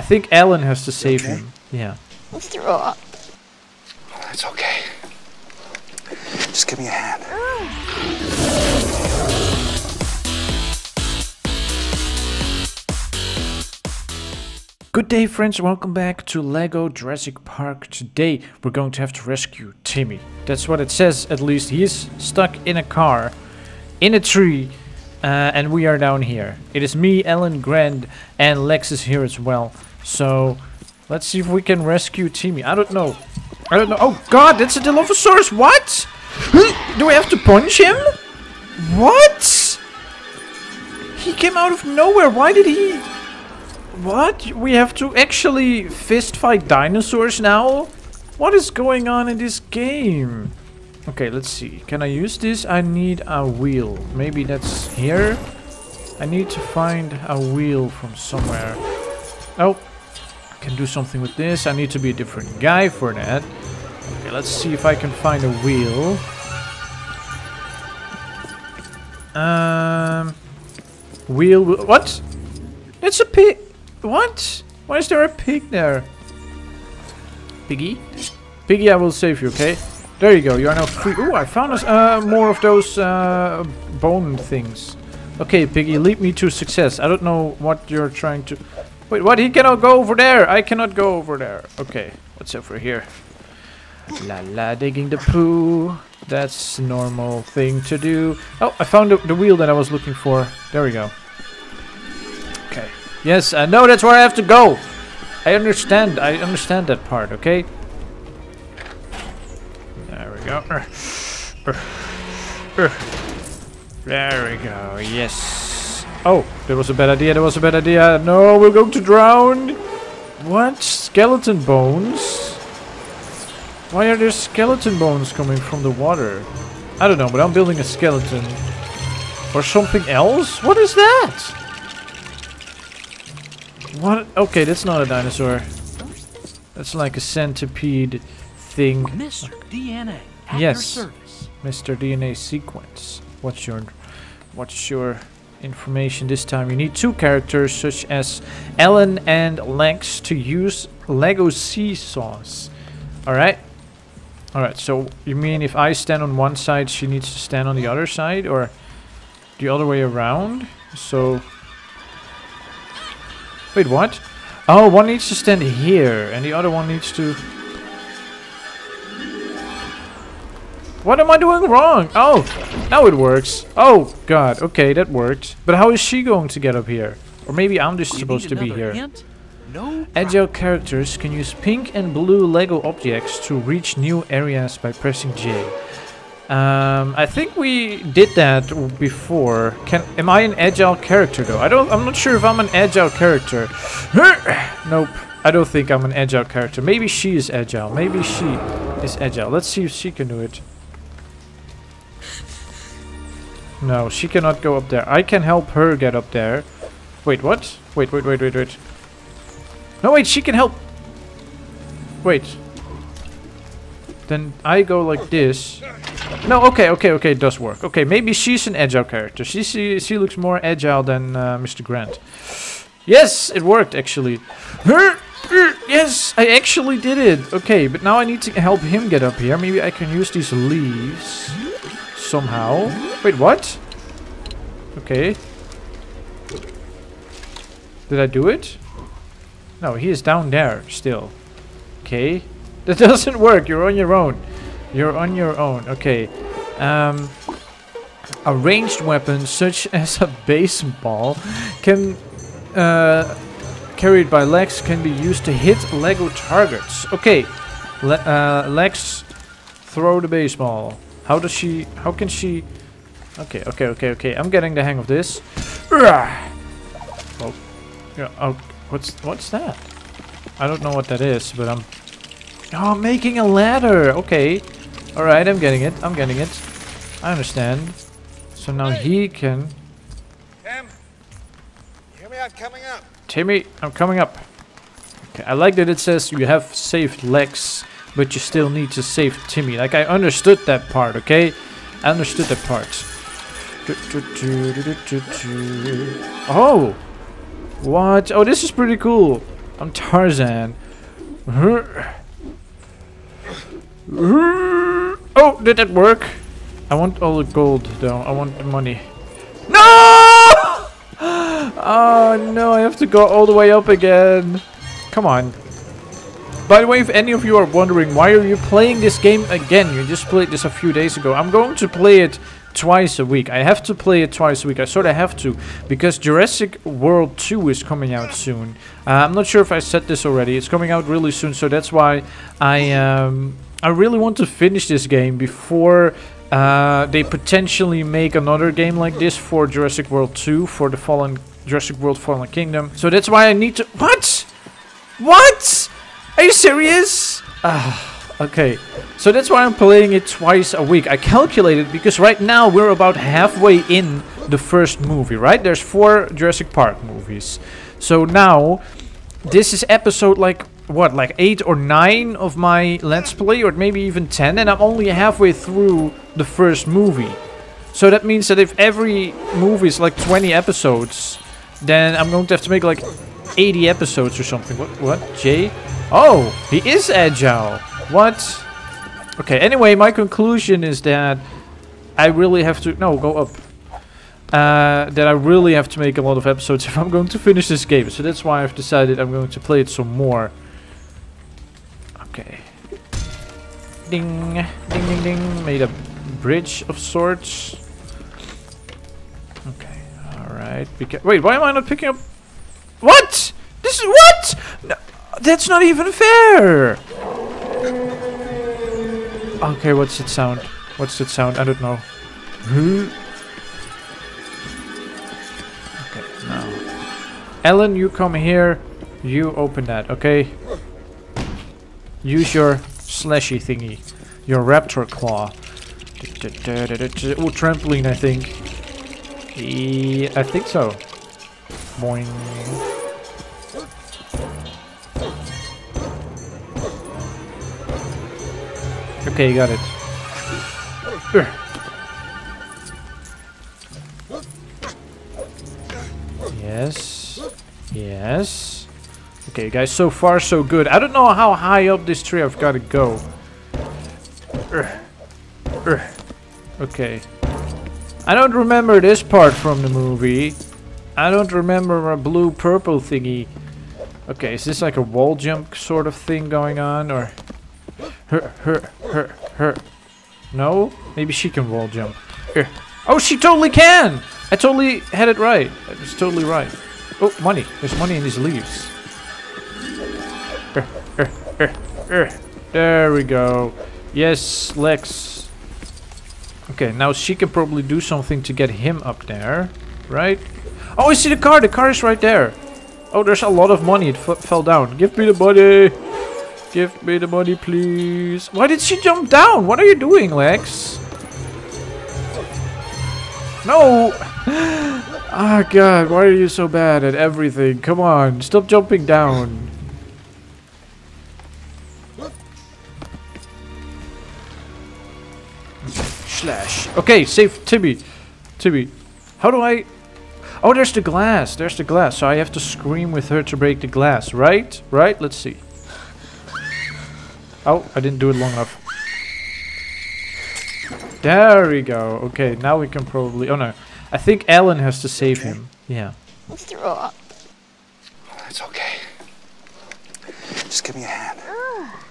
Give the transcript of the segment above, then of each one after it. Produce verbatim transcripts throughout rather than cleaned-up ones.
I think Alan has to save okay? him. Yeah. Let's throw up. It's okay. Just give me a hand. Good day, friends. Welcome back to LEGO Jurassic Park. Today we're going to have to rescue Timmy. That's what it says, at least. He is stuck in a car, in a tree, uh, and we are down here. It is me, Alan Grant, and Lex is here as well. So let's see if we can rescue Timmy. I don't know. I don't know. Oh God, that's a Dilophosaurus. What? Do we have to punch him? What? He came out of nowhere. Why did he... What? We have to actually fist fight dinosaurs now? What is going on in this game? Okay, let's see. Can I use this? I need a wheel. Maybe that's here? I need to find a wheel from somewhere. Oh, I can do something with this. I need to be a different guy for that. Okay, let's see if I can find a wheel. Um, wheel... What? It's a pig! What? Why is there a pig there? Piggy? Piggy, I will save you, okay? There you go, you are now free. Ooh, I found us, uh, more of those uh, bone things. Okay, Piggy, lead me to success. I don't know what you're trying to... Wait, what? He cannot go over there! I cannot go over there. Okay, what's over here? La la, digging the poo. That's a normal thing to do. Oh, I found the, the wheel that I was looking for. There we go. Okay. Yes, I know that's where I have to go. I understand. I understand that part, okay? There we go. There we go. Yes. Oh, that was a bad idea. That was a bad idea. No, we're going to drown. What? Skeleton bones? Why are there skeleton bones coming from the water? I don't know, but I'm building a skeleton. Or something else? What is that? What? Okay, that's not a dinosaur. That's like a centipede thing. Mister D N A. At yes. Your service. Mister D N A sequence. What's your, what's your information this time? You need two characters such as Alan and Lex to use Lego seesaws. All right. All right. So you mean if I stand on one side, she needs to stand on the other side, or the other way around? So. Wait, what? Oh, one needs to stand here, and the other one needs to... What am I doing wrong? Oh, now it works. Oh, God. Okay, that worked. But how is she going to get up here? Or maybe I'm just supposed to be here. No Agile characters can use pink and blue Lego objects to reach new areas by pressing J. Um, I think we did that before. Can am I an agile character though? I don't. I'm not sure if I'm an agile character. Nope. I don't think I'm an agile character. Maybe she is agile. Maybe she is agile. Let's see if she can do it. No, she cannot go up there. I can help her get up there. Wait, what? Wait, wait, wait, wait, wait. No, wait. She can help. Wait. Then I go like this. No, okay, okay, okay, it does work. Okay, maybe she's an agile character. She she, she looks more agile than uh, Mister Grant. Yes, it worked, actually. Yes, I actually did it. Okay, but now I need to help him get up here. Maybe I can use these leaves somehow. Wait, what? Okay. Did I do it? No, he is down there still. Okay. That doesn't work. You're on your own. You're on your own. Okay. Um, a ranged weapon such as a baseball can uh, carried by Lex can be used to hit Lego targets. Okay. Le uh, Lex, throw the baseball. How does she... How can she... Okay, okay, okay, okay. I'm getting the hang of this. Oh. Yeah, oh. What's, what's that? I don't know what that is, but I'm... Oh, I'm making a ladder. Okay. Alright, I'm getting it. I'm getting it. I understand. So now hey. he can... Tim. You hear me? I'm coming up. Timmy, I'm coming up. Okay, I like that it says you have saved Lex, but you still need to save Timmy. Like, I understood that part, okay? I understood that part. Oh! What? Oh, this is pretty cool. I'm Tarzan. Oh, did that work? I want all the gold though. I want the money. No! Oh no, I have to go all the way up again. Come on. By the way, if any of you are wondering why are you playing this game again, you just played this a few days ago. I'm going to play it twice a week. I have to play it twice a week. I sort of have to, because Jurassic World two is coming out soon. Uh, I'm not sure if I said this already. It's coming out really soon, so that's why I um, I really want to finish this game before uh, they potentially make another game like this for Jurassic World two, for the Fallen Jurassic World Fallen Kingdom. So that's why I need to... What? What? Are you serious? Ah. Okay, so that's why I'm playing it twice a week. I calculated because right now we're about halfway in the first movie, right? There's four Jurassic Park movies. So now, this is episode like, what, like eight or nine of my Let's Play, or maybe even ten, and I'm only halfway through the first movie. So that means that if every movie is like twenty episodes, then I'm going to have to make like eighty episodes or something. What, what, Jay? Oh, he is agile. What? Okay, anyway, my conclusion is that I really have to... No, go up. Uh, that I really have to make a lot of episodes if I'm going to finish this game. So that's why I've decided I'm going to play it some more. Okay. Ding. Ding, ding, ding. Made a bridge of sorts. Okay, alright. Wait, why am I not picking up... What? This is... What? No, that's not even fair! Okay, what's that sound? What's that sound? I don't know. Okay, now. Alan, you come here. You open that, okay? Use your slashy thingy. Your raptor claw. Oh, trampoline, I think. E I think so. Boing. Okay, you got it. Ugh. Yes. Yes. Okay, guys, so far so good. I don't know how high up this tree I've got to go. Ugh. Ugh. Okay. I don't remember this part from the movie. I don't remember a blue-purple thingy. Okay, is this like a wall jump sort of thing going on, or... Her, her, her, her. No? Maybe she can wall jump. Here. Oh, she totally can! I totally had it right. I was totally right. Oh, money. There's money in these leaves. Her, her, her, her. There we go. Yes, Lex. Okay, now she can probably do something to get him up there. Right? Oh, I see the car. The car is right there. Oh, there's a lot of money. It f fell down. Give me the money. Give me the money, please. Why did she jump down? What are you doing, Lex? No! Ah, oh, God, why are you so bad at everything? Come on, stop jumping down. Slash. Okay, save Tibby. Tibby. How do I... Oh, there's the glass. There's the glass. So I have to scream with her to break the glass, right? Right? Let's see. Oh, I didn't do it long enough. There we go. Okay, now we can probably... Oh, no. I think Alan has to save him. Yeah. Let's throw up. It's okay. Just give me a hand. Ah.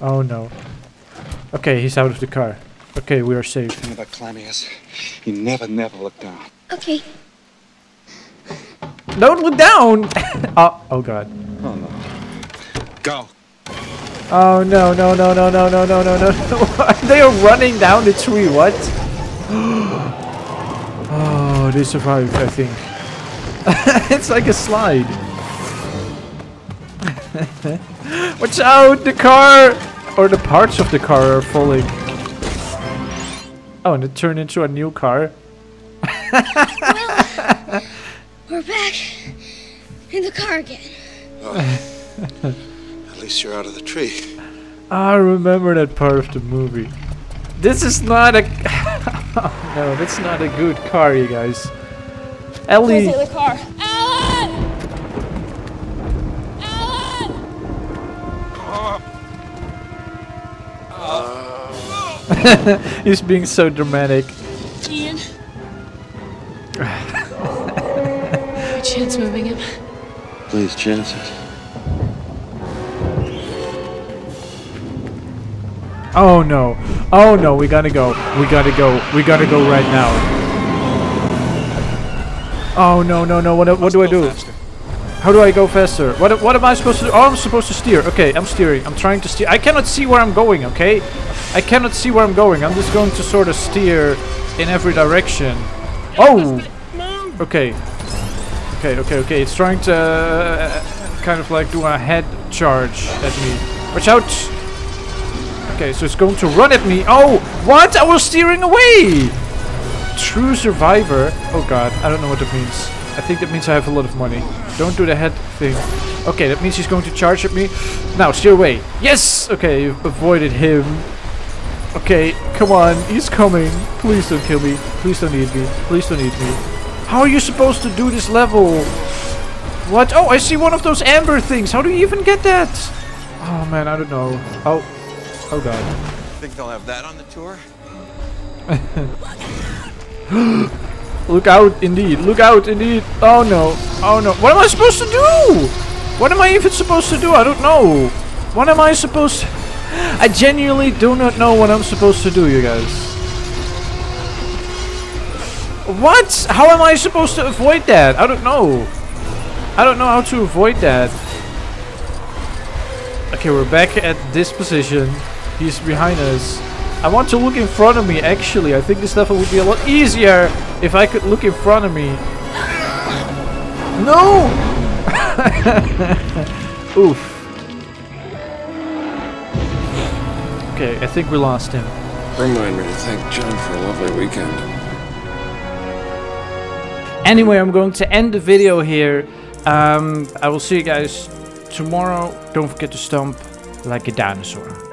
Oh, no. Okay, he's out of the car. Okay, we are safe. The thing about climbing is you never, never look down. Okay. Don't look down! Oh, oh, God. Oh no. Go. Oh no no no no no no no no no. They are running down the tree, what? Oh, they survived, I think. It's like a slide. Watch out, the car! Or the parts of the car are falling. Oh, and it turned into a new car. Well, we're back in the car again. Oh, at least you're out of the tree. I remember that part of the movie. This is not a... Oh, no, that's not a good car, you guys. Ellie... Who's in the car? Ow! He's being so dramatic. Ian. No chance moving him. Please, chances. Oh no. Oh no, we gotta go. We gotta go. We gotta go right now. Oh no, no, no. What, what do I do? How do I go faster? What what am I supposed to do? Oh, I'm supposed to steer. Okay, I'm steering. I'm trying to steer. I cannot see where I'm going, okay? I cannot see where I'm going. I'm just going to sort of steer in every direction. Oh! Okay. Okay, okay, okay. It's trying to uh, kind of like do a head charge at me. Watch out! Okay, so it's going to run at me. Oh! What? I was steering away! True survivor. Oh god, I don't know what that means. I think that means I have a lot of money. Don't do the head thing. Okay, that means he's going to charge at me. Now, steer away. Yes! Okay, you avoided him. Okay, come on. He's coming. Please don't kill me. Please don't eat me. Please don't eat me. How are you supposed to do this level? What? Oh, I see one of those amber things. How do you even get that? Oh, man, I don't know. Oh. Oh, God. I think they'll have that on the tour. Look out, indeed. Look out, indeed. Oh, no. Oh, no. What am I supposed to do? What am I even supposed to do? I don't know. What am I supposed to... I genuinely do not know what I'm supposed to do, you guys. What? How am I supposed to avoid that? I don't know. I don't know how to avoid that. Okay, we're back at this position. He's behind us. I want to look in front of me, actually. I think this level would be a lot easier if I could look in front of me. No! Oof. Okay, I think we lost him. Remind me to thank John for a lovely weekend. Anyway, I'm going to end the video here. Um, I will see you guys tomorrow. Don't forget to stomp like a dinosaur.